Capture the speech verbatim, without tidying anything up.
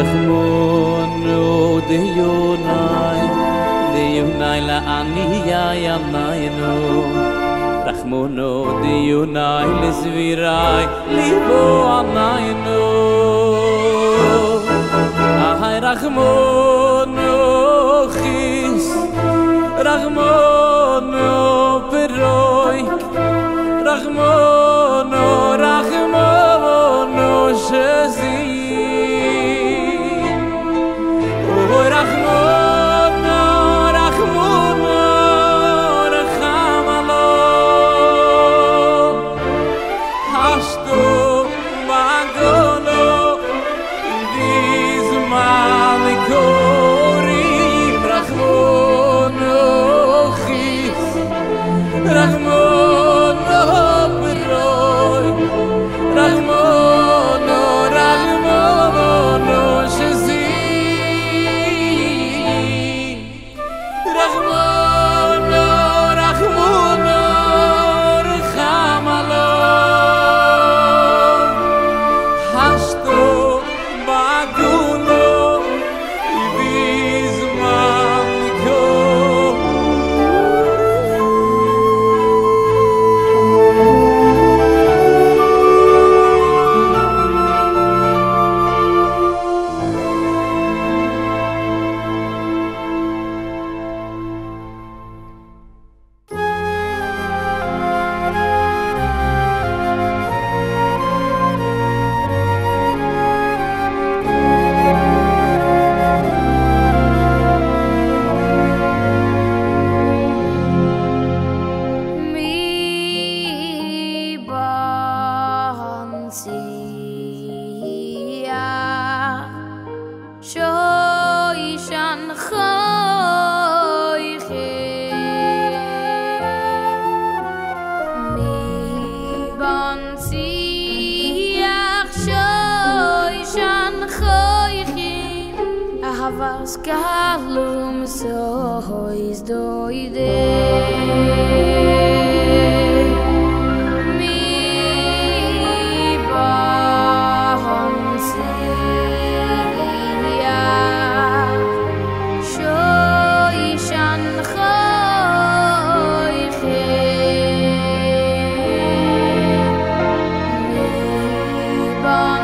Rachamono, deunai, deunai la aniya yamayno. Rachamono, deunai lezvirai, libo amayno. Ahay Rachamono chis, Rachamono peroik, Rachamono, Rachamono shezi. Was galum so is doide. Bye.